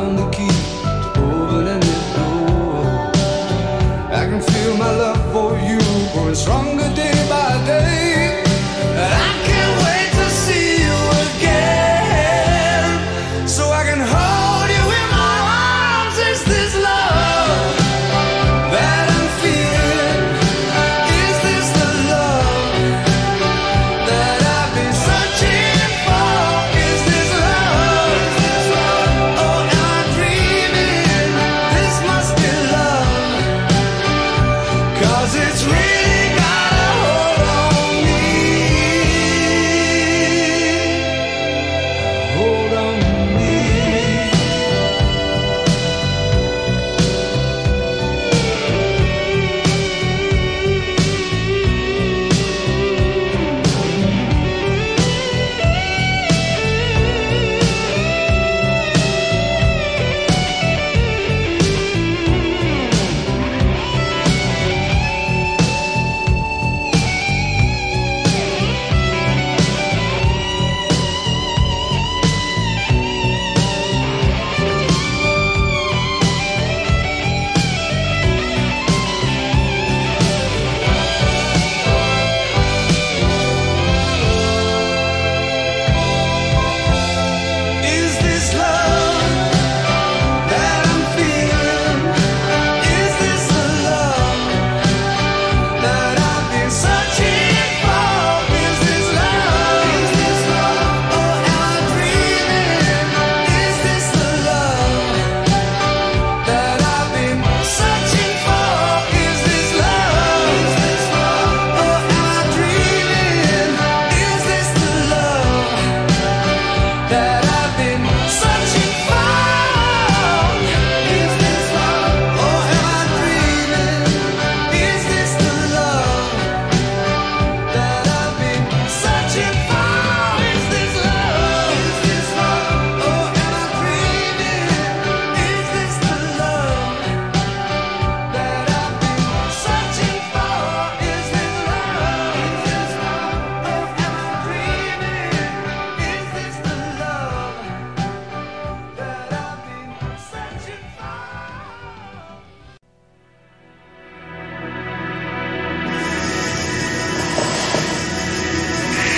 found the key to opening the door. I can feel my love for you growing stronger day by day. I can't wait to see you again, so I can hold you in my arms. Is this love that I'm feeling? Is this the love that I've been searching for? Is this love? Oh, I'm dreaming this must be love, 'cause it's real.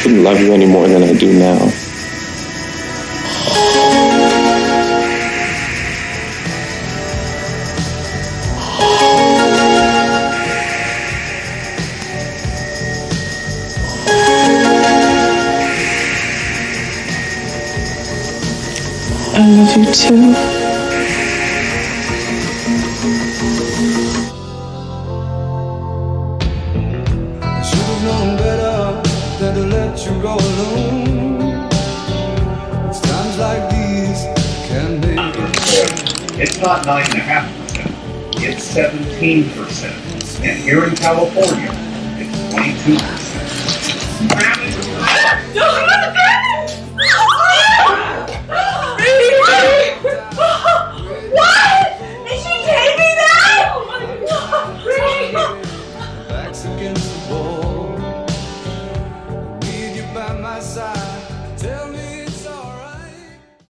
I couldn't love you any more than I do now. I love you too. It's not 9.5%, it's 17%. And here in California, it's 22%.